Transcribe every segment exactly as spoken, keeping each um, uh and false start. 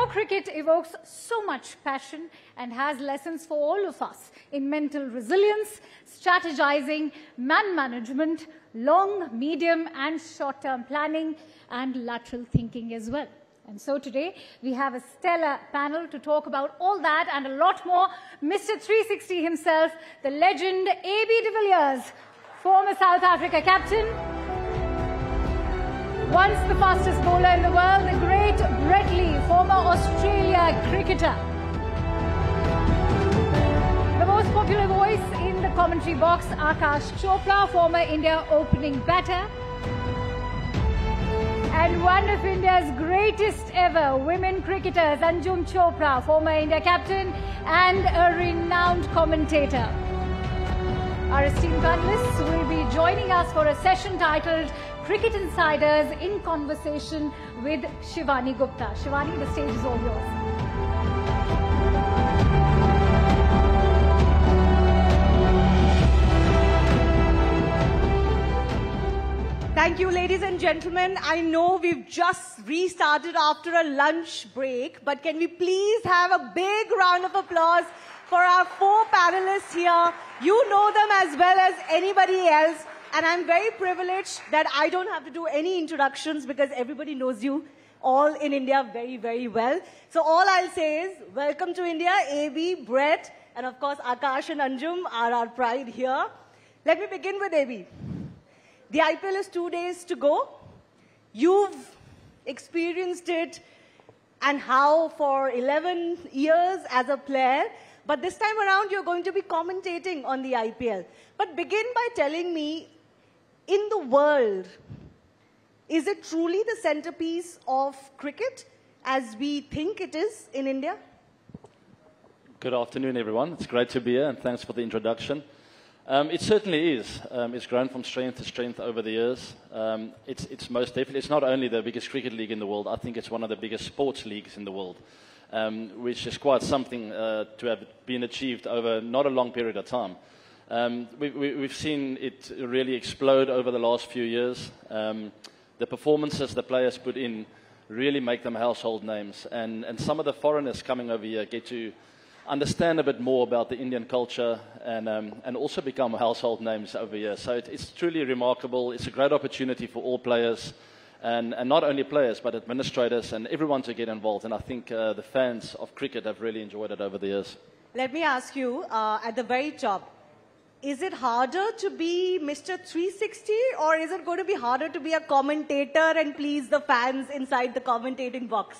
know, cricket evokes so much passion and has lessons for all of us in mental resilience, strategizing, man management, long, medium and short-term planning and lateral thinking as well. And so today we have a stellar panel to talk about all that and a lot more. Mister three sixty himself, the legend A B de Villiers, former South Africa captain, once the fastest bowler in the world, the great Brett Lee, former Australia cricketer. The most popular voice in the commentary box, Aakash Chopra, former India opening batter. And one of India's greatest ever women cricketers, Anjum Chopra, former India captain and a renowned commentator. Our esteemed panelists will be joining us for a session titled Cricket Insiders in Conversation with Shivani Gupta. Shivani, the stage is all yours. Thank you, ladies and gentlemen. I know we've just restarted after a lunch break, but can we please have a big round of applause for our four panelists here? You know them as well as anybody else. And I'm very privileged that I don't have to do any introductions because everybody knows you all in India very, very well. So all I'll say is, welcome to India, A B, Brett, and of course, Aakash and Anjum are our pride here. Let me begin with A B. The I P L is two days to go. You've experienced it and how for eleven years as a player. But this time around, you're going to be commentating on the I P L. But begin by telling me, in the world, is it truly the centerpiece of cricket as we think it is in India? Good afternoon, everyone. It's great to be here, and thanks for the introduction. Um, it certainly is. Um, it's grown from strength to strength over the years. Um, it's, it's most definitely, it's not only the biggest cricket league in the world, I think it's one of the biggest sports leagues in the world, um, which is quite something uh, to have been achieved over not a long period of time. Um, we, we, we've seen it really explode over the last few years. Um, the performances the players put in really make them household names. And, and some of the foreigners coming over here get to understand a bit more about the Indian culture and, um, and also become household names over here. So it, it's truly remarkable. It's a great opportunity for all players, and, and not only players, but administrators and everyone to get involved. And I think uh, the fans of cricket have really enjoyed it over the years. Let me ask you, uh, at the very top, is it harder to be Mister three sixty, or is it going to be harder to be a commentator and please the fans inside the commentating box?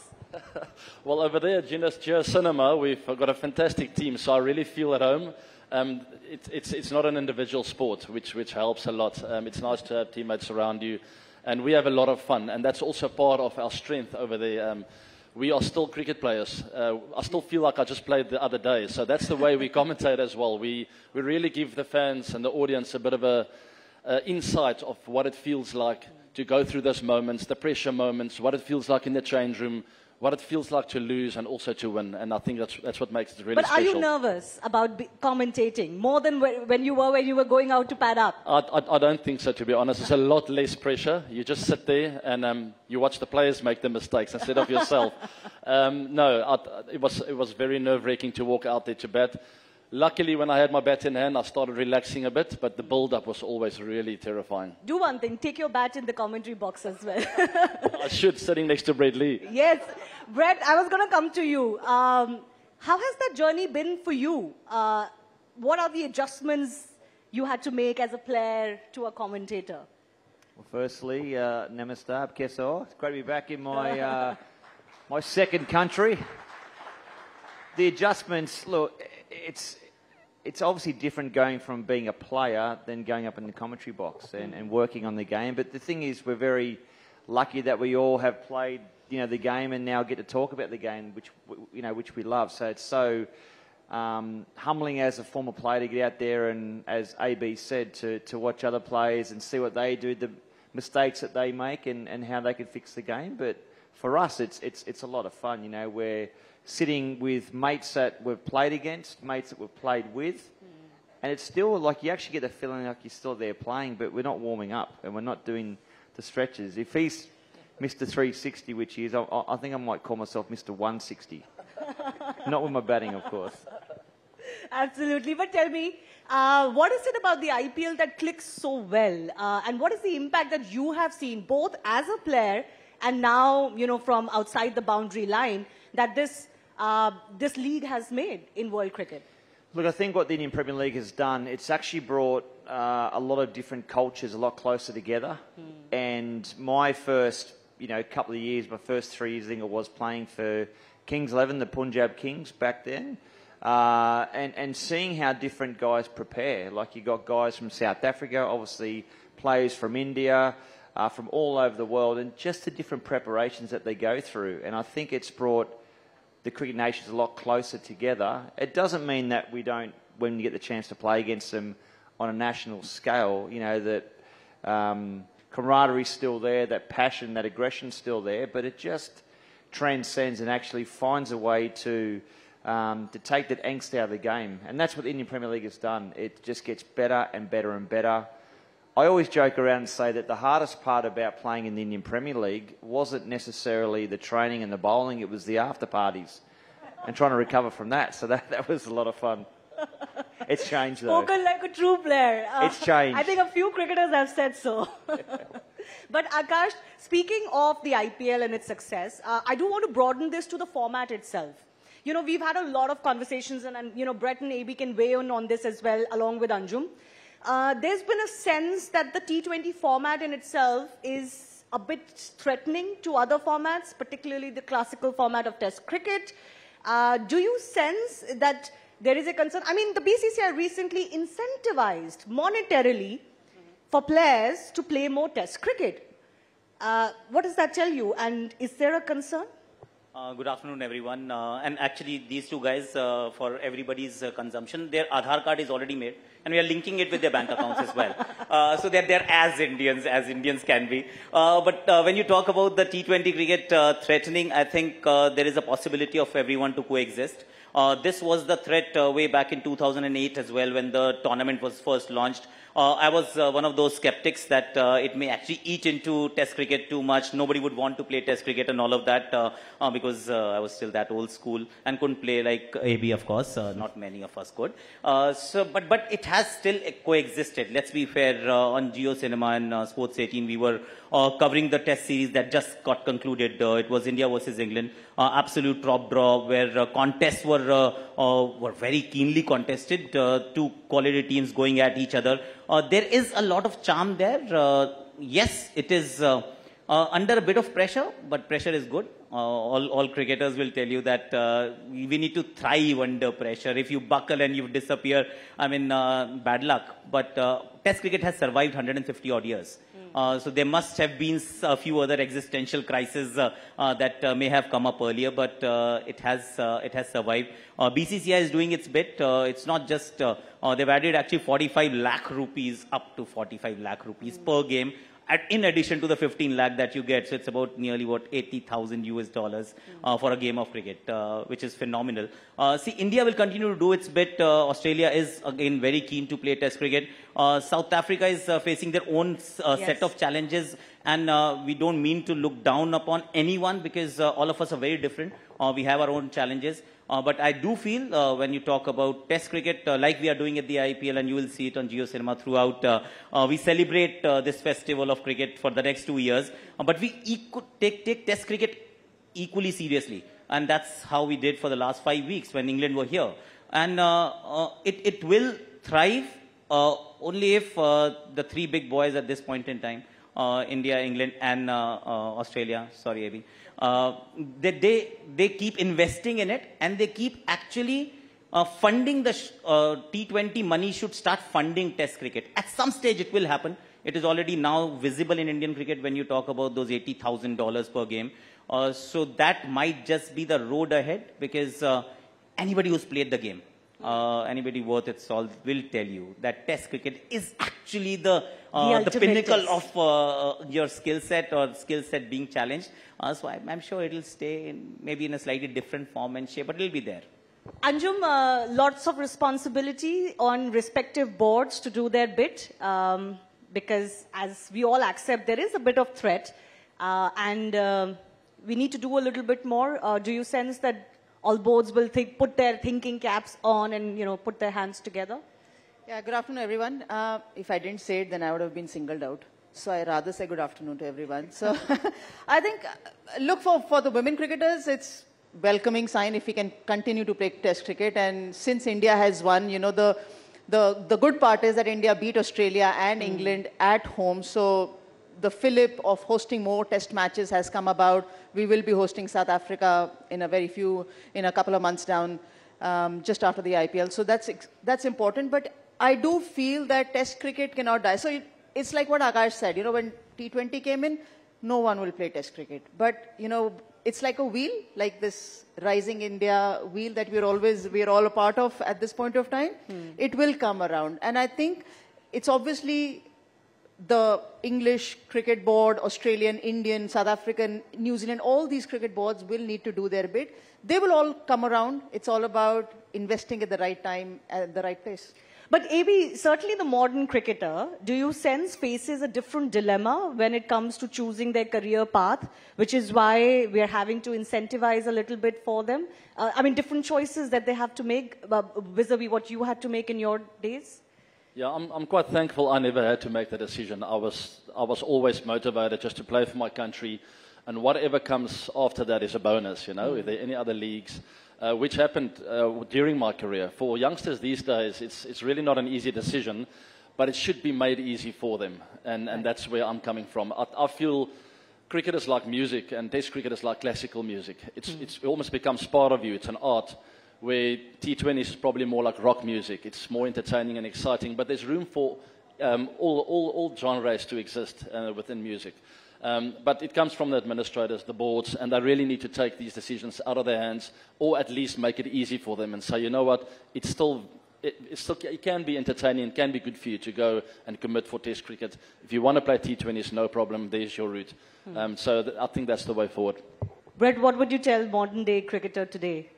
Well, over there at Geo Cinema, we've got a fantastic team, so I really feel at home. Um, it, it's, it's not an individual sport, which, which helps a lot. Um, it's nice to have teammates around you, and we have a lot of fun, and that's also part of our strength over there. Um, We are still cricket players. Uh, I still feel like I just played the other day. So that's the way we commentate as well. We, we really give the fans and the audience a bit of a uh, insight of what it feels like to go through those moments, the pressure moments, what it feels like in the change room, what it feels like to lose and also to win. And I think that's, that's what makes it really but special. But are you nervous about be commentating more than wh when you were when you were going out to pad up? I, I, I don't think so, to be honest. It's a lot less pressure. You just sit there and um, you watch the players make the mistakes instead of yourself. um, no, I, it, was, it was very nerve-wracking to walk out there to bat. Luckily, when I had my bat in hand, I started relaxing a bit, but the build-up was always really terrifying. Do one thing, take your bat in the commentary box as well. I should, sitting next to Brett Lee. Yes. Brett, I was going to come to you. Um, how has that journey been for you? Uh, what are the adjustments you had to make as a player to a commentator? Well, firstly, uh, namaste, kaise ho. It's great to be back in my, uh, my second country. The adjustments, look, it's... It's obviously different going from being a player than going up in the commentary box and, and working on the game. But the thing is, we're very lucky that we all have played, you know, the game and now get to talk about the game, which, you know, which we love. So it's so um, humbling as a former player to get out there and, as A B said, to, to watch other players and see what they do, the mistakes that they make and, and how they can fix the game. But for us, it's, it's, it's a lot of fun, you know, we're sitting with mates that we've played against, mates that we've played with, mm. and it's still like you actually get the feeling like you're still there playing, but we're not warming up and we're not doing the stretches. If he's Mister three sixty, which he is. I, I think I might call myself Mister one sixty. Not with my batting, of course. Absolutely. But tell me, uh, what is it about the I P L that clicks so well? Uh, and what is the impact that you have seen, both as a player and now, you know, from outside the boundary line, that this, uh, this league has made in world cricket? Look, I think what the Indian Premier League has done, it's actually brought uh, a lot of different cultures a lot closer together. Mm. And my first, you know, couple of years, my first three years, I think I was playing for Kings eleven, the Punjab Kings back then. Uh, and, and seeing how different guys prepare. Like, you got guys from South Africa, obviously players from India, uh, from all over the world, and just the different preparations that they go through. And I think it's brought the cricket nations a lot closer together. It doesn't mean that we don't, when you get the chance to play against them on a national scale, you know, that um, camaraderie's still there, that passion, that aggression's still there, but it just transcends and actually finds a way to um, to take that angst out of the game. And that's what the Indian Premier League has done. It just gets better and better and better. I always joke around and say that the hardest part about playing in the Indian Premier League wasn't necessarily the training and the bowling, it was the after parties and trying to recover from that. So that, that was a lot of fun. It's changed though. Spoken like a true player. Uh, it's changed. I think a few cricketers have said so. But Aakash, speaking of the I P L and its success, uh, I do want to broaden this to the format itself. You know, we've had a lot of conversations and, and you know, Brett and A B can weigh in on this as well, along with Anjum. Uh, there's been a sense that the T twenty format in itself is a bit threatening to other formats, particularly the classical format of Test cricket. Uh, do you sense that there is a concern? I mean, the B C C I recently incentivized monetarily mm-hmm. for players to play more Test cricket. Uh, what does that tell you? And is there a concern? Uh, good afternoon, everyone. Uh, and actually, these two guys, uh, for everybody's uh, consumption, their Aadhaar card is already made. And we are linking it with their bank accounts as well. Uh, so they're, they're as Indians, as Indians can be. Uh, but uh, when you talk about the T twenty cricket uh, threatening, I think uh, there is a possibility of everyone to coexist. Uh, this was the threat uh, way back in two thousand eight as well, when the tournament was first launched. Uh, I was uh, one of those skeptics that uh, it may actually eat into Test cricket too much. Nobody would want to play Test cricket and all of that uh, uh, because uh, I was still that old school and couldn't play like A B, of course. Uh, not many of us could. Uh, so, but, but it has still coexisted. Let's be fair, uh, on Geo Cinema and uh, Sports eighteen, we were uh, covering the Test series that just got concluded. Uh, it was India versus England. Uh, absolute top draw where uh, contests were, uh, uh, were very keenly contested. Uh, two quality teams going at each other. Uh, there is a lot of charm there. Uh, yes, it is uh, uh, under a bit of pressure, but pressure is good. Uh, all, all cricketers will tell you that uh, we need to thrive under pressure. If you buckle and you disappear, I mean, uh, bad luck. But uh, Test cricket has survived one hundred fifty odd years. Mm. Uh, so there must have been a few other existential crises uh, uh, that uh, may have come up earlier, but uh, it has uh, it has survived. Uh, B C C I is doing its bit. Uh, it's not just... Uh, Uh, they've added actually forty-five lakh rupees, up to forty-five lakh rupees mm. per game, at, in addition to the fifteen lakh that you get. So it's about nearly, what, eighty thousand U S dollars mm. uh, for a game of cricket, uh, which is phenomenal. Uh, see, India will continue to do its bit. Uh, Australia is, again, very keen to play Test cricket. Uh, South Africa is uh, facing their own uh, yes. set of challenges. And uh, we don't mean to look down upon anyone because uh, all of us are very different. Uh, we have our own challenges. Uh, but I do feel uh, when you talk about Test cricket, uh, like we are doing at the I P L, and you will see it on Geo Cinema throughout, uh, uh, we celebrate uh, this festival of cricket for the next two years. Uh, but we equ take, take Test cricket equally seriously. And that's how we did for the last five weeks when England were here. And uh, uh, it, it will thrive uh, only if uh, the three big boys at this point in time, Uh, India, England, and uh, uh, Australia, sorry, A B, uh, that they, they keep investing in it, and they keep actually uh, funding the sh uh, T twenty money should start funding Test cricket. At some stage, it will happen. It is already now visible in Indian cricket when you talk about those eighty thousand dollars per game. Uh, so that might just be the road ahead, because uh, anybody who's played the game, Uh, anybody worth its salt will tell you that Test cricket is actually the, uh, the, the pinnacle of uh, your skill set or skill set being challenged. Uh, so I'm, I'm sure it'll stay in, maybe in a slightly different form and shape, but it'll be there. Anjum, uh, lots of responsibility on respective boards to do their bit um, because as we all accept, there is a bit of threat. uh, and uh, we need to do a little bit more. Uh, do you sense that all boards will think, put their thinking caps on and, you know, put their hands together? Yeah, good afternoon, everyone. Uh, if I didn't say it, then I would have been singled out. So I rather say good afternoon to everyone. So I think, look, for, for the women cricketers, it's welcoming sign if we can continue to play test cricket. And since India has won, you know, the, the, the good part is that India beat Australia and mm. England at home. So the fillip of hosting more test matches has come about. We will be hosting South Africa in a very few, in a couple of months down, um, just after the I P L. So that's, that's important. But I do feel that test cricket cannot die. So it, it's like what Aakash said, you know, when T twenty came in, no one will play test cricket. But, you know, it's like a wheel, like this rising India wheel that we're always, we're all a part of at this point of time. Hmm. It will come around. And I think it's obviously the English cricket board, Australian, Indian, South African, New Zealand, all these cricket boards will need to do their bit. They will all come around. It's all about investing at the right time, at the right place. But A B, certainly the modern cricketer, do you sense faces a different dilemma when it comes to choosing their career path, which is why we are having to incentivize a little bit for them? Uh, I mean, different choices that they have to make uh, vis-a-vis what you had to make in your days? Yeah, I'm, I'm quite thankful I never had to make the decision. I was, I was always motivated just to play for my country, and whatever comes after that is a bonus, you know, mm. If there are any other leagues. Uh, which happened uh, during my career. For youngsters these days, it's, it's really not an easy decision, but it should be made easy for them, and, and that's where I'm coming from. I, I feel cricket is like music, and test cricket is like classical music. It's, mm. it's, it almost becomes part of you. It's an art, where T twenty is probably more like rock music. It's more entertaining and exciting, but there's room for um, all, all, all genres to exist uh, within music. Um, but it comes from the administrators, the boards, and they really need to take these decisions out of their hands, or at least make it easy for them and say, you know what, it's still, it, it's still, it can be entertaining, it can be good for you to go and commit for test cricket. If you want to play T twenties, no problem, there's your route. Hmm. Um, so th I think that's the way forward. Brett, what would you tell modern-day cricketer today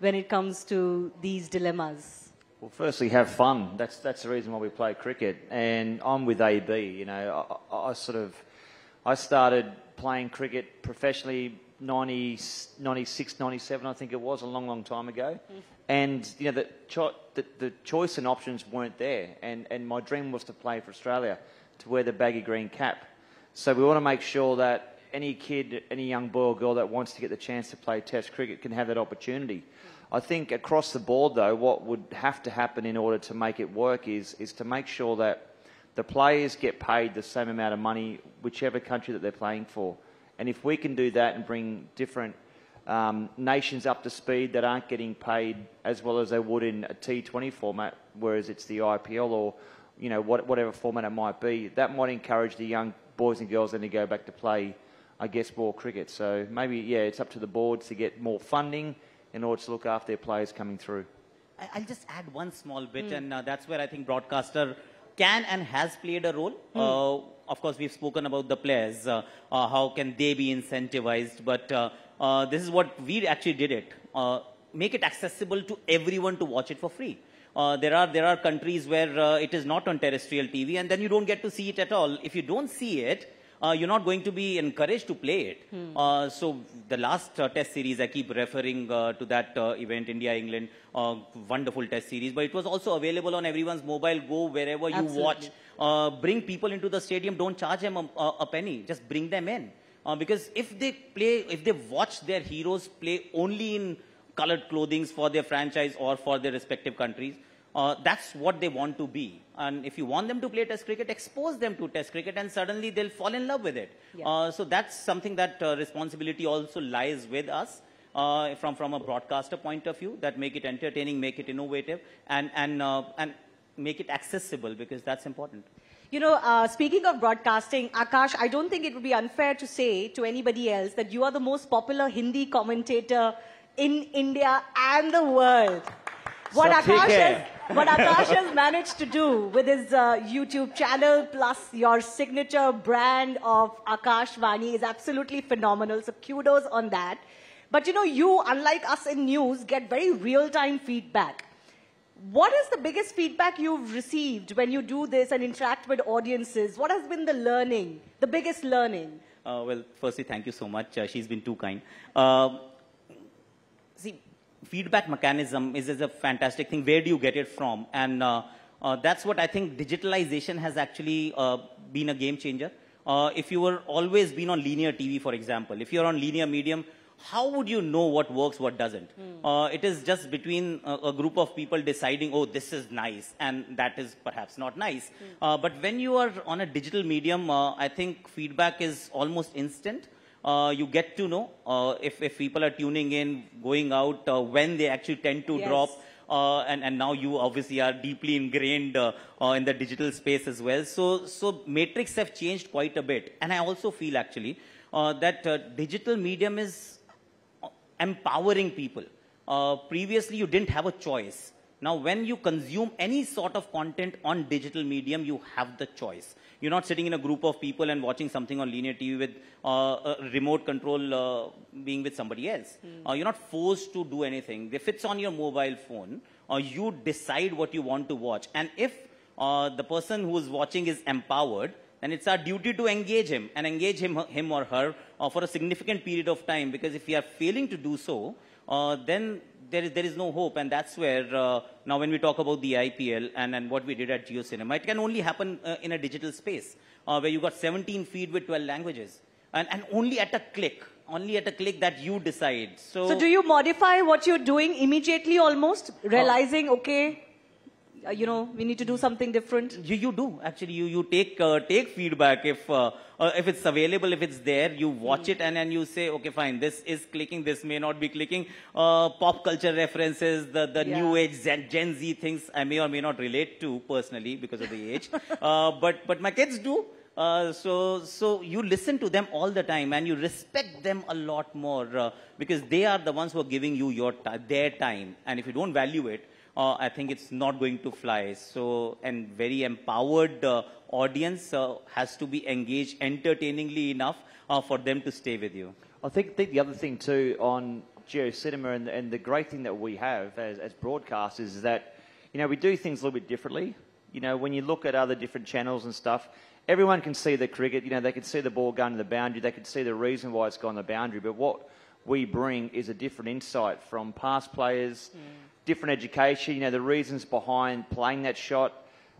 when it comes to these dilemmas? Well, firstly, have fun. That's, that's the reason why we play cricket. And I'm with A B, you know, I, I sort of... I started playing cricket professionally ninety, ninety-six, ninety-seven, I think it was, a long, long time ago. Mm. And, you know, the, cho the, the choice and options weren't there. And, and my dream was to play for Australia, to wear the baggy green cap. So we want to make sure that any kid, any young boy or girl that wants to get the chance to play test cricket can have that opportunity. Mm. I think across the board, though, what would have to happen in order to make it work is, is to make sure that the players get paid the same amount of money, whichever country that they're playing for. And if we can do that and bring different um, nations up to speed that aren't getting paid as well as they would in a T twenty format, whereas it's the I P L or, you know, what, whatever format it might be, that might encourage the young boys and girls then to go back to play, I guess, more cricket. So maybe, yeah, it's up to the boards to get more funding in order to look after their players coming through. I'll just add one small bit, mm. and uh, that's where I think broadcaster can and has played a role. Hmm. Uh, of course, we've spoken about the players, uh, uh, how can they be incentivized, but uh, uh, this is what we actually did it. Uh, make it accessible to everyone to watch it for free. Uh, there are there are countries where uh, it is not on terrestrial T V, and then you don't get to see it at all. If you don't see it, uh, you're not going to be encouraged to play it. Hmm. Uh, so the last uh, test series, I keep referring uh, to that uh, event, India-England, Uh, wonderful test series, but it was also available on everyone's mobile. Go wherever you Absolutely. watch. Uh, bring people into the stadium. Don't charge them a, a, a penny. Just bring them in. Uh, because if they play, if they watch their heroes play only in colored clothings for their franchise or for their respective countries, uh, that's what they want to be. And if you want them to play test cricket, expose them to test cricket, and suddenly they'll fall in love with it. Yeah. Uh, so that's something that uh, responsibility also lies with us. Uh, from, from a broadcaster point of view, that make it entertaining, make it innovative, and, and, uh, and make it accessible, because that's important. You know, uh, speaking of broadcasting, Aakash, I don't think it would be unfair to say to anybody else that you are the most popular Hindi commentator in India and the world. What, so Aakash, has, what Aakash has managed to do with his uh, YouTube channel, plus your signature brand of Aakashvani, is absolutely phenomenal. So kudos on that. But you know, you, unlike us in news, get very real-time feedback. What is the biggest feedback you've received when you do this and interact with audiences? What has been the learning, the biggest learning Uh, well, firstly, thank you so much. Uh, she's been too kind. Uh, see, feedback mechanism is, is a fantastic thing. Where do you get it from? And uh, uh, that's what I think digitalization has actually uh, been a game changer. Uh, if you were always been on linear T V, for example, if you're on linear medium, how would you know what works, what doesn't? Mm. Uh, it is just between a, a group of people deciding, oh, this is nice, and that is perhaps not nice. Mm. Uh, but when you are on a digital medium, uh, I think feedback is almost instant. Uh, you get to know uh, if, if people are tuning in, going out, uh, when they actually tend to yes. drop. Uh, and, and now you obviously are deeply ingrained uh, uh, in the digital space as well. So, so metrics have changed quite a bit. And I also feel actually uh, that uh, digital medium is empowering people. Uh, previously, you didn't have a choice. Now, when you consume any sort of content on digital medium, you have the choice. You're not sitting in a group of people and watching something on linear T V with uh, a remote control uh, being with somebody else. Mm. Uh, you're not forced to do anything. If it's on your mobile phone, uh, you decide what you want to watch. And if uh, the person who's watching is empowered, then it's our duty to engage him and engage him, him or her uh, for a significant period of time. Because if we are failing to do so, uh, then There is, there is no hope, and that's where, uh, now when we talk about the I P L and, and what we did at Geo Cinema, it can only happen uh, in a digital space, uh, where you got seventeen feed with twelve languages, and, and only at a click, only at a click that you decide. So, so do you modify what you're doing immediately almost, realizing, uh, okay, uh, you know, we need to do something different? You, you do, actually. You, you take, uh, take feedback if, uh, uh, if it's available, if it's there, you watch mm. it and then you say, okay, fine, this is clicking, this may not be clicking. Uh, pop culture references, the, the yeah. new age, Gen, Gen Z things, I may or may not relate to personally because of the age, uh, but, but my kids do. Uh, so, so you listen to them all the time and you respect them a lot more uh, because they are the ones who are giving you your their time. And if you don't value it, Uh, I think it's not going to fly. So, and very empowered uh, audience uh, has to be engaged entertainingly enough uh, for them to stay with you. I think, think the other thing too on Geo Cinema and, and the great thing that we have as, as broadcasters is that, you know, we do things a little bit differently. You know, when you look at other different channels and stuff, everyone can see the cricket, you know, they can see the ball going to the boundary, they can see the reason why it's gone to the boundary, but what we bring is a different insight from past players, mm. different education, you know, the reasons behind playing that shot,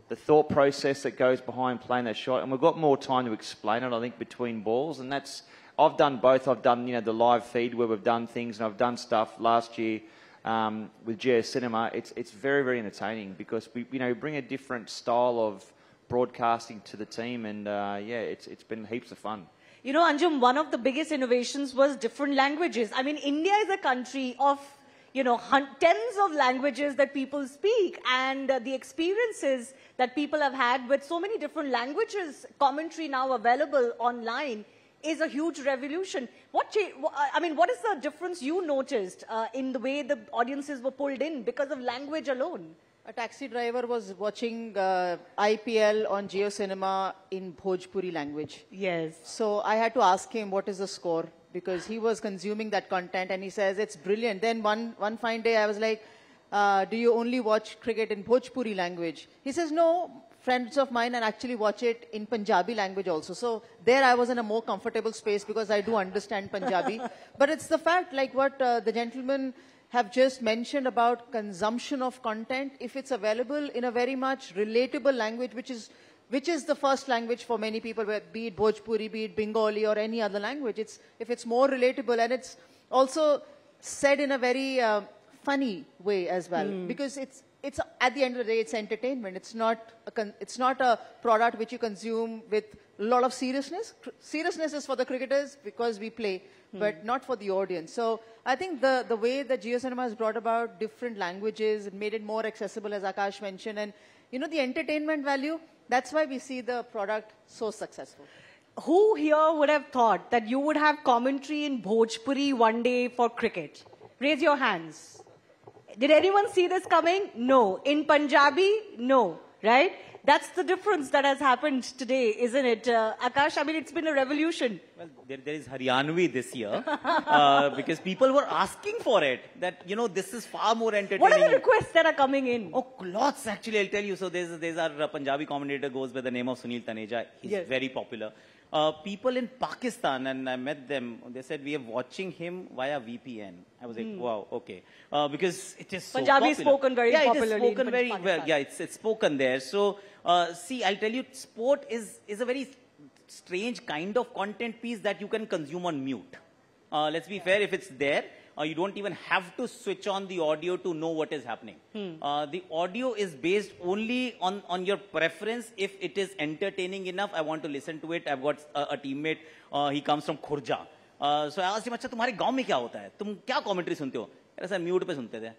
the thought process that goes behind playing that shot, and we've got more time to explain it, I think, between balls, and that's, I've done both, I've done, you know, the live feed where we've done things, and I've done stuff last year um, with Geo Cinema. It's, it's very, very entertaining because, we, you know, we bring a different style of broadcasting to the team, and, uh, yeah, it's, it's been heaps of fun. You know, Anjum, one of the biggest innovations was different languages. I mean, India is a country of, you know, tens of languages that people speak, and uh, the experiences that people have had with so many different languages, commentary now available online, is a huge revolution. What, I mean, what is the difference you noticed uh, in the way the audiences were pulled in because of language alone? A taxi driver was watching uh, I P L on Geo Cinema in Bhojpuri language. Yes. So I had to ask him, what is the score? Because he was consuming that content and he says, it's brilliant. Then one, one fine day I was like, uh, do you only watch cricket in Bhojpuri language? He says, no, friends of mine and actually watch it in Punjabi language also. So there I was in a more comfortable space because I do understand Punjabi. But it's the fact, like what uh, the gentleman have just mentioned about consumption of content, if it's available in a very much relatable language, which is which is the first language for many people, be it Bhojpuri, be it Bengali or any other language. It's, if it's more relatable and it's also said in a very uh, funny way as well, mm. because it's, it's at the end of the day, it's entertainment. It's not, a con it's not a product which you consume with a lot of seriousness. Cr seriousness is for the cricketers because we play, mm. but not for the audience. So I think the, the way that Geo Cinema has brought about different languages, it made it more accessible, as Aakash mentioned, and you know, the entertainment value, that's why we see the product so successful. Who here would have thought that you would have commentary in Bhojpuri one day for cricket? Raise your hands. Did anyone see this coming? No. In Punjabi? No. Right? That's the difference that has happened today, isn't it? Uh, Aakash, I mean, it's been a revolution. Well, there, there is Haryanvi this year uh, because people were asking for it, that, you know, this is far more entertaining. What are the requests that are coming in? Oh, lots, actually, I'll tell you. So there's, there's our uh, Punjabi commentator goes by the name of Sunil Taneja. He's yes. very popular. Uh, people in Pakistan, and I met them, they said, we are watching him via V P N. I was like, mm. wow, okay. Uh, because it is so Punjabi popular. spoken very yeah, popularly. Yeah, it is spoken very Pakistan. well. Yeah, it's, it's spoken there. So, uh, see, I'll tell you, sport is, is a very strange kind of content piece that you can consume on mute. Uh, let's be yeah. fair, if it's there, uh, you don't even have to switch on the audio to know what is happening. Hmm. Uh, the audio is based only on, on your preference. If it is entertaining enough, I want to listen to it. I've got a, a teammate, uh, he comes from Khurja. Uh, so I asked him, "Acha, tumhare gaon mein kya hota hai? Tum kya commentary sunte ho?" He said, "Mute pe sunte the.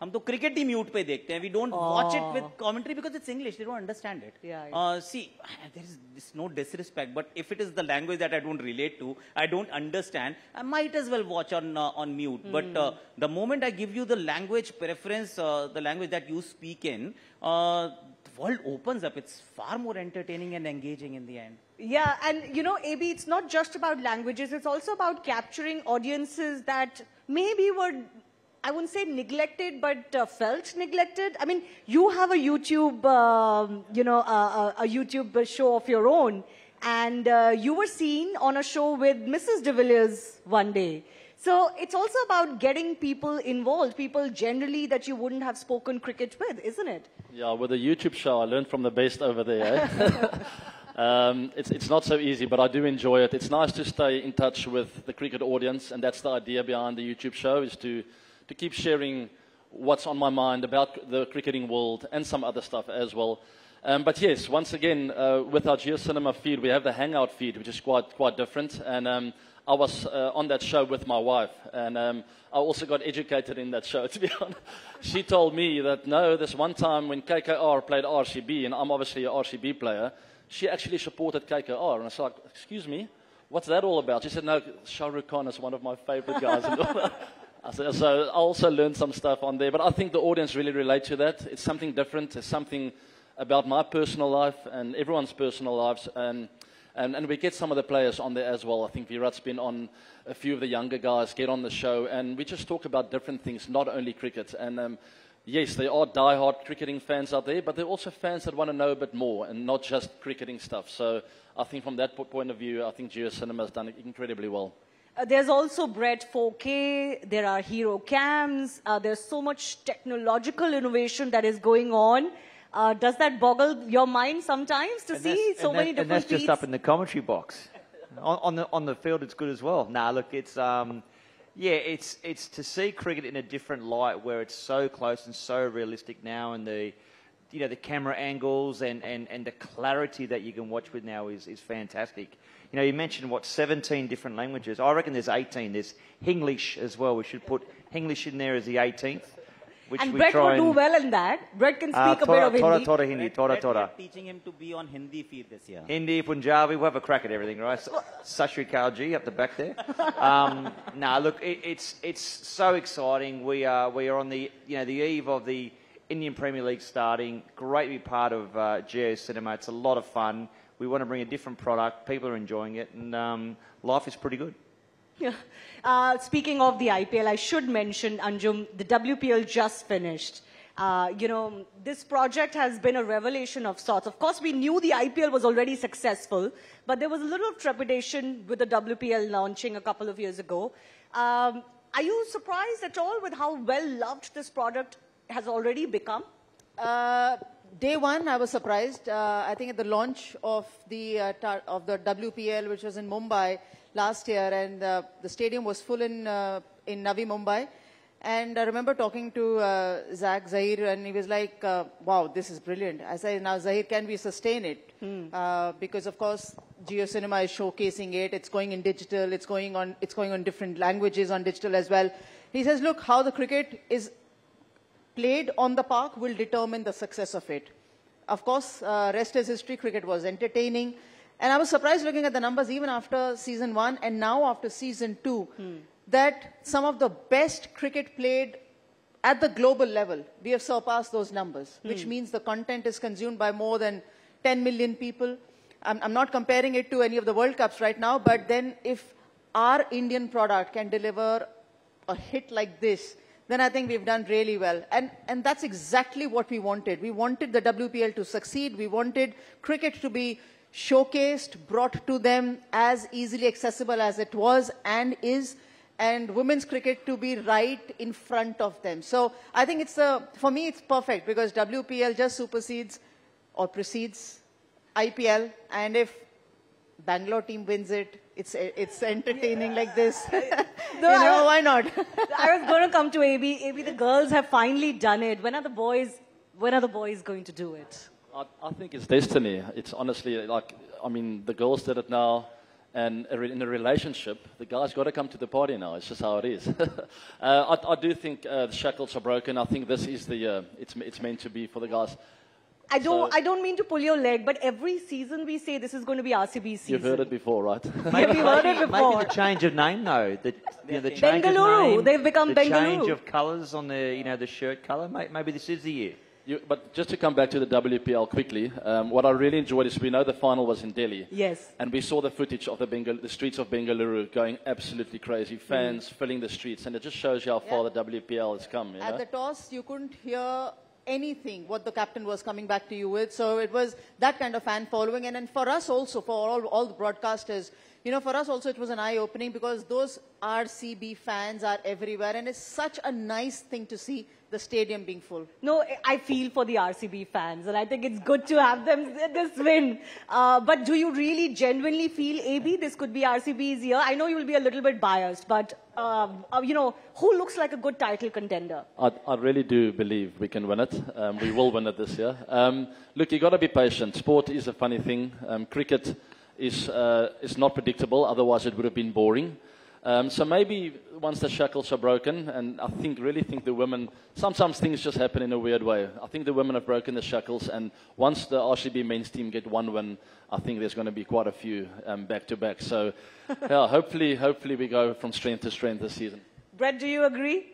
Hum to cricket hi mute pe dekhte hain. We don't oh. watch it with commentary because it's English. They don't understand it." Yeah, yeah. Uh, see, there is this no disrespect, but if it is the language that I don't relate to, I don't understand, I might as well watch on uh, on mute. Mm. But uh, the moment I give you the language preference, uh, the language that you speak in, uh, the world opens up. It's far more entertaining and engaging in the end. Yeah, and you know, A B, it's not just about languages. It's also about capturing audiences that maybe were... I wouldn't say neglected, but uh, felt neglected. I mean, you have a YouTube, uh, you know, uh, a YouTube show of your own, and uh, you were seen on a show with Missus de Villiers one day. So it's also about getting people involved, people generally that you wouldn't have spoken cricket with, isn't it? Yeah, with the YouTube show, I learned from the best over there. Eh? Um, it's, it's not so easy, but I do enjoy it. It's nice to stay in touch with the cricket audience, and that's the idea behind the YouTube show, is to... to keep sharing what's on my mind about the cricketing world and some other stuff as well. Um, but yes, once again, uh, with our Geo Cinema feed, we have the Hangout feed, which is quite, quite different. And um, I was uh, on that show with my wife, and um, I also got educated in that show, to be honest. She told me that, no, this one time when K K R played R C B, and I'm obviously an R C B player, she actually supported K K R. And I was like, excuse me, what's that all about? She said, no, Shah Rukh Khan is one of my favorite guys in the world. So I also learned some stuff on there, but I think the audience really relates to that. It's something different. It's something about my personal life and everyone's personal lives. And, and, and we get some of the players on there as well. I think Virat's been on, a few of the younger guys get on the show, and we just talk about different things, not only cricket. And um, yes, there are diehard cricketing fans out there, but there are also fans that want to know a bit more and not just cricketing stuff. So I think from that point of view, I think Geo Cinema has done incredibly well. Uh, there's also Brett four K, there are hero cams, uh, there's so much technological innovation that is going on. Uh, does that boggle your mind sometimes to and see so many different And that's feeds? Just up in the commentary box. on, on, the, on the field, it's good as well. Nah, look, it's, um, yeah, it's, it's to see cricket in a different light where it's so close and so realistic now, and the, you know, the camera angles and, and, and the clarity that you can watch with now is, is fantastic. You know, you mentioned, what, seventeen different languages. I reckon there's eighteen. There's Hinglish as well. We should put Hinglish in there as the eighteenth. Which and we Brett will do well in that. Brett can speak uh, tora, a bit of tora, Hindi. Tora, tora, Hindi. Tora, Brett, tora. Brett, teaching him to be on Hindi feed this year. Hindi, Punjabi. We'll have a crack at everything, right? Sashri Kalji up the back there. Um, nah, look, it, it's, it's so exciting. We are, we are on the, you know, the eve of the Indian Premier League starting. Great to be part of uh, Geo Cinema. It's a lot of fun. We want to bring a different product. People are enjoying it, and um, life is pretty good. Yeah. Uh, speaking of the I P L, I should mention, Anjum, the W P L just finished. Uh, you know, this project has been a revelation of sorts. Of course, we knew the I P L was already successful, but there was a little trepidation with the W P L launching a couple of years ago. Um, are you surprised at all with how well-loved this product has already become? Uh, Day one, I was surprised. Uh, I think at the launch of the uh, tar of the W P L, which was in Mumbai last year, and uh, the stadium was full in uh, in Navi Mumbai. And I remember talking to uh, Zach Zahir, and he was like, uh, "Wow, this is brilliant." I said, "Now, Zahir, can we sustain it? Hmm. Uh, because of course, Geo Cinema is showcasing it. It's going in digital. It's going on. It's going on different languages on digital as well." He says, "Look, how the cricket is played on the park will determine the success of it." Of course, uh, rest is history. Cricket was entertaining. And I was surprised looking at the numbers even after season one and now after season two, hmm. that some of the best cricket played at the global level, we have surpassed those numbers, hmm. which means the content is consumed by more than ten million people. I'm, I'm not comparing it to any of the World Cups right now, but then if our Indian product can deliver a hit like this, then I think we've done really well. And, and that's exactly what we wanted. We wanted the W P L to succeed. We wanted cricket to be showcased, brought to them as easily accessible as it was and is, and women's cricket to be right in front of them. So I think it's a, for me it's perfect, because W P L just supersedes or precedes I P L, and if Bangalore team wins it, it's it's entertaining yeah. like this. you know, know, why not? I was going to come to A B. A B, the girls have finally done it. When are the boys, when are the boys going to do it? I, I think it's destiny. It's honestly like, I mean, the girls did it now. And in a relationship, the guy's got to come to the party now. It's just how it is. uh, I, I do think uh, the shackles are broken. I think this is the, uh, it's, it's meant to be for the guys. I don't, so, I don't mean to pull your leg, but every season we say this is going to be R C B season. You've heard it before, right? Maybe you've heard it before. Maybe the change of name, though. The, you know, the change Bengaluru. Of name, they've become the Bengaluru. The change of colours on the, you know, the shirt colour. Maybe this is the year. You, but just to come back to the W P L quickly, um, what I really enjoyed is we know the final was in Delhi. Yes. And we saw the footage of the, Bengal, the streets of Bengaluru going absolutely crazy, fans mm. filling the streets, and it just shows you how yeah. far the W P L has come. You At know? the toss, you couldn't hear anything what the captain was coming back to you with, so it was that kind of fan following. And, and for us also, for all, all the broadcasters, you know, for us also it was an eye-opening, because those R C B fans are everywhere, and it's such a nice thing to see the stadium being full. No, I feel for the R C B fans, and I think it's good to have them this win. Uh, but do you really genuinely feel, A B, this could be R C B's year? I know you will be a little bit biased, but, um, uh, you know, who looks like a good title contender? I, I really do believe we can win it. Um, we will win it this year. Um, look, you've got to be patient. Sport is a funny thing. Um, cricket is, uh, is not predictable, otherwise it would have been boring. Um, so maybe once the shackles are broken, and I think really think the women, sometimes things just happen in a weird way. I think the women have broken the shackles, and once the R C B men's team get one win, I think there's going to be quite a few um, back to back. So yeah, hopefully, hopefully we go from strength to strength this season. Brett, do you agree?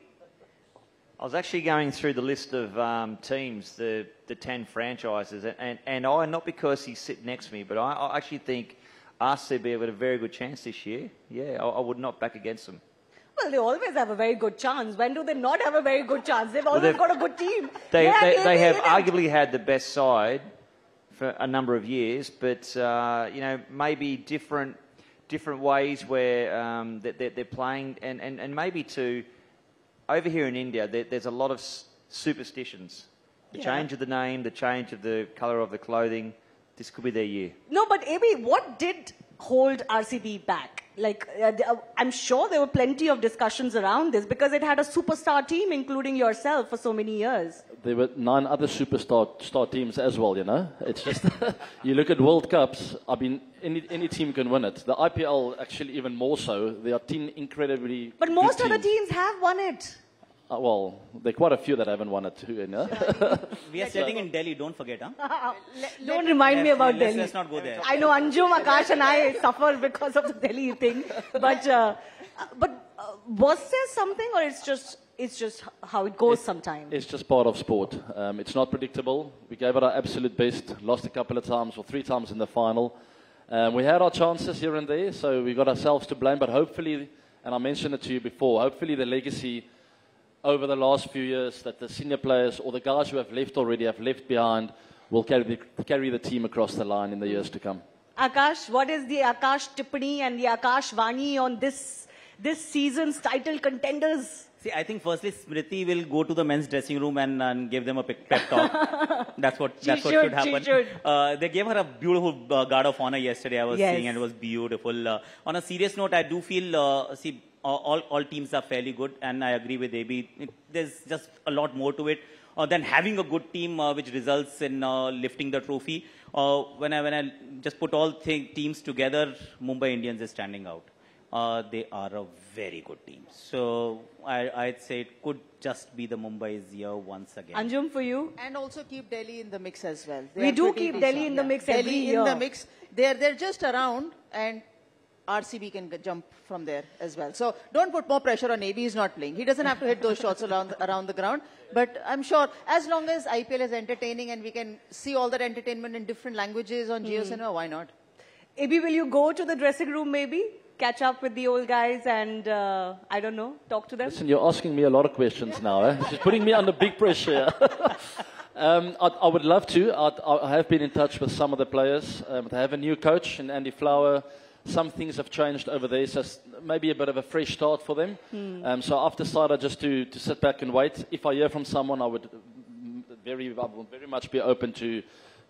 I was actually going through the list of um, teams, the, the ten franchises, and, and I, not because he's sitting next to me, but I, I actually think R C B have got a very good chance this year. Yeah, I, I would not back against them. Well, they always have a very good chance. When do they not have a very good chance? They've always well, they've, got a good team. They, they, they, they have arguably had the best side for a number of years, but, uh, you know, maybe different different ways where um, that they're, they're playing. And, and, and maybe, too, over here in India, there, there's a lot of superstitions. The yeah. change of the name, the change of the colour of the clothing. This could be their year. No, but A B, what did hold R C B back? Like, uh, I'm sure there were plenty of discussions around this, because it had a superstar team, including yourself, for so many years. There were nine other superstar star teams as well, you know. It's just, you look at World Cups, I mean, any, any team can win it. The I P L, actually, even more so. They are team incredibly But most good teams. Other teams have won it. Uh, well, there are quite a few that haven't won it too, you know. We are sitting in Delhi, don't forget, huh? Don't remind me about Delhi. Let's not go there. I know Anjum, Aakash and I suffer because of the Delhi thing. But, uh, but uh, was there something, or it's just, it's just how it goes it's, sometimes? It's just part of sport. Um, it's not predictable. We gave it our absolute best, lost a couple of times or three times in the final. Um, we had our chances here and there, so we got ourselves to blame. But hopefully, and I mentioned it to you before, hopefully the legacy over the last few years that the senior players or the guys who have left already have left behind will carry the, carry the team across the line in the years to come. Aakash, what is the Aakash Tippani and the Aakash Vani on this, this season's title contenders? See, I think firstly Smriti will go to the men's dressing room and, and give them a pep talk. That's what that's should, what should happen. She should. Uh, they gave her a beautiful uh, guard of honor yesterday. I was yes. seeing, and it was beautiful. Uh, on a serious note, I do feel uh, see. All, all teams are fairly good, and I agree with A B. It, there's just a lot more to it uh, than having a good team, uh, which results in uh, lifting the trophy. Uh, when I when I just put all teams together, Mumbai Indians is standing out. Uh, they are a very good team. So I, I'd say it could just be the Mumbai's year once again. Anjum, for you? And also keep Delhi in the mix as well. They we do keep Delhi strong. in the yeah. mix Delhi every year. Delhi in the mix. They're, they're just around, and R C B can jump from there as well. So don't put more pressure on A B. He's not playing. He doesn't have to hit those shots around, around the ground. But I'm sure as long as I P L is entertaining and we can see all that entertainment in different languages on Geo Cinema, mm. why not? A B, will you go to the dressing room maybe? Catch up with the old guys and, uh, I don't know, talk to them? Listen, you're asking me a lot of questions now. Eh? She's putting me under big pressure. Um, I, I would love to. I, I have been in touch with some of the players. Um, they have a new coach in Andy Flower. Some things have changed over there, so maybe a bit of a fresh start for them. Mm. Um, so I've decided just to, to sit back and wait. If I hear from someone, I would very, I would very much be open to,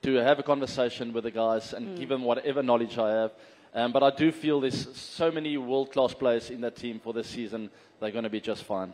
to have a conversation with the guys and mm. give them whatever knowledge I have. Um, but I do feel there's so many world-class players in that team for this season. They're going to be just fine.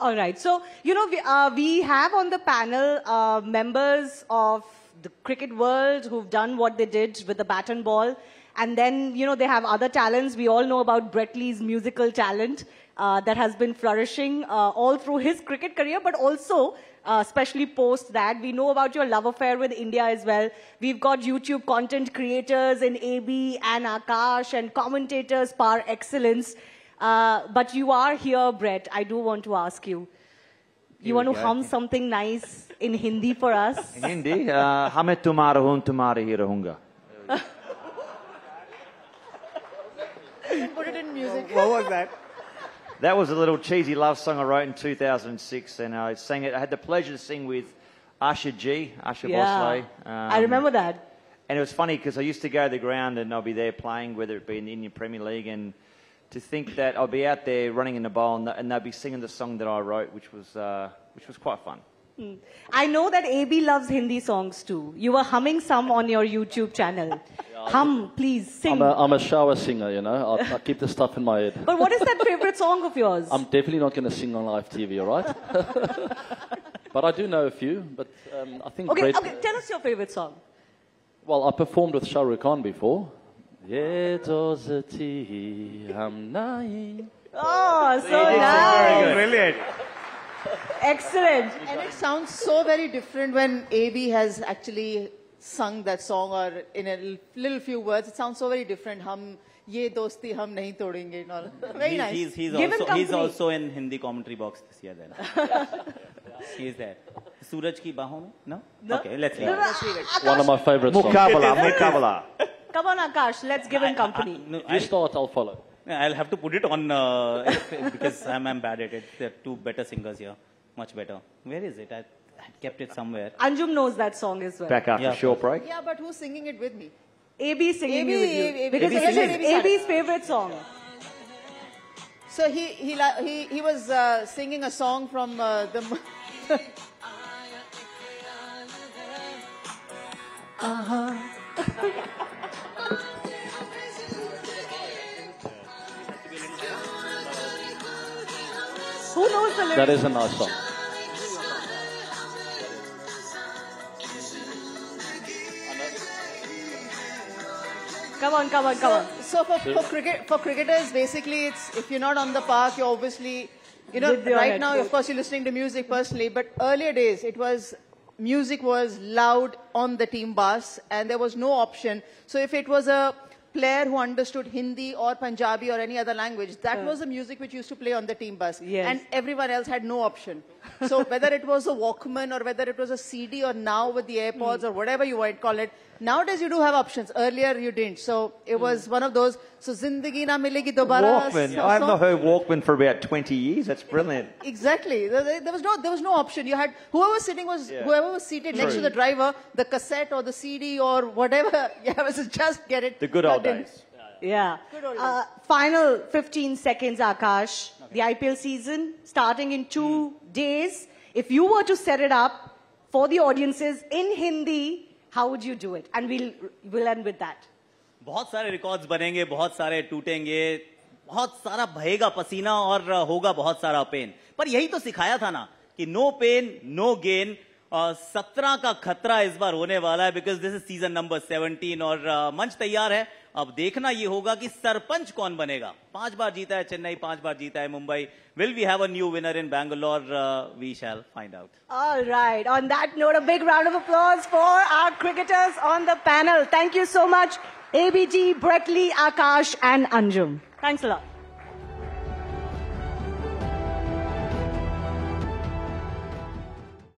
All right. So, you know, we, uh, we have on the panel uh, members of the cricket world who've done what they did with the bat and ball. And then, you know, they have other talents. We all know about Brett Lee's musical talent uh, that has been flourishing uh, all through his cricket career, but also, uh, especially post that, we know about your love affair with India as well. We've got YouTube content creators in A B and Aakash and commentators par excellence. Uh, but you are here, Brett. I do want to ask you. You here want to hum something nice in Hindi for us? In Hindi? Uh, Hame tumhara hoon, tumhare hi rahunga. Put it in music. What was that? That was a little cheesy love song I wrote in two thousand six, and I sang it. I had the pleasure to sing with Asha G, Asha yeah. Bosley. Um, I remember that. And it was funny because I used to go to the ground and I'll be there playing, whether it be in the Indian Premier League, and to think that I'll be out there running in the bowl and, and they'll be singing the song that I wrote, which was uh, which was quite fun. Mm. I know that A B loves Hindi songs too. You were humming some on your YouTube channel. Yeah, hum, please, sing. I'm a, I'm a shower singer, you know. I keep the stuff in my head. But what is that favourite song of yours? I'm definitely not going to sing on live T V, all right? But I do know a few, but um, I think... Okay, Brett, okay, tell us your favourite song. Well, I performed with Shah Rukh Khan before. Ye tozati hum nahi. Oh, so nice. Brilliant. Excellent. And it sounds so very different when A B has actually sung that song, or in a little few words, it sounds so very different. Hum ye dosti hum nahi todenge and all. Very he's, nice. He's, he's, also, he's also in Hindi commentary box this year then. He is there. Suraj ki baahon mein? No? No? Okay, let's leave it. One of my favorite songs. Mukabala, Mukabala. Come on, Aakash, let's give him company. I, I, no, you start, I'll follow. I'll have to put it on uh, because I'm, I'm bad at it. There are two better singers here. Much better. Where is it? I, I kept it somewhere. Anjum knows that song as well. Back after yeah, short break. Yeah, but who's singing it with me? A B singing it with you. A B, because it's A B's favorite song. So he he he, he was uh, singing a song from uh, the... Uh-huh. Who knows the lyrics? That is a nice song. Come on, come on, come on. So, so for, for cricket, for cricketers, basically, it's if you're not on the park, you're obviously, you know, right now, of course, you're listening to music personally. But earlier days, it was music was loud on the team bus, and there was no option. So if it was a player who understood Hindi or Punjabi or any other language, that uh. was the music which used to play on the team bus. Yes. And everyone else had no option. So whether it was a Walkman or whether it was a C D, or now with the AirPods mm. or whatever you might call it, nowadays you do have options. Earlier you didn't. So it was mm. one of those. So Zindagi na milegi dobara. Walkman. So, I've not heard Walkman for about twenty years. That's brilliant. Exactly. There, there was no there was no option. You had whoever was sitting was yeah. whoever was seated True. next to the driver, the cassette or the C D or whatever. Yeah, it was just get it. The good old in. days. Yeah. Good old uh, days. Final fifteen seconds, Aakash. Okay. The I P L season starting in two mm. days. If you were to set it up for the audiences in Hindi, how would you do it? And we'll we'll end with that. बहुत सारे records बनेंगे, बहुत सारे टूटेंगे, बहुत सारा बहेगा पसीना और होगा बहुत सारा pain. पर यही तो सिखाया था ना कि no pain, no gain. सत्रह का खतरा इस बार होने वाला है, because this is season number seventeen और मंच तैयार है. अब देखना ये होगा कि सरपंच कौन बनेगा. पांच बार जीता है चेन्नई, पांच बार जीता है Mumbai. Will we have a new winner in Bangalore? Uh, we shall find out. All right. On that note, a big round of applause for our cricketers on the panel. Thank you so much, A B, Brett Lee, Aakash and Anjum. Thanks a lot.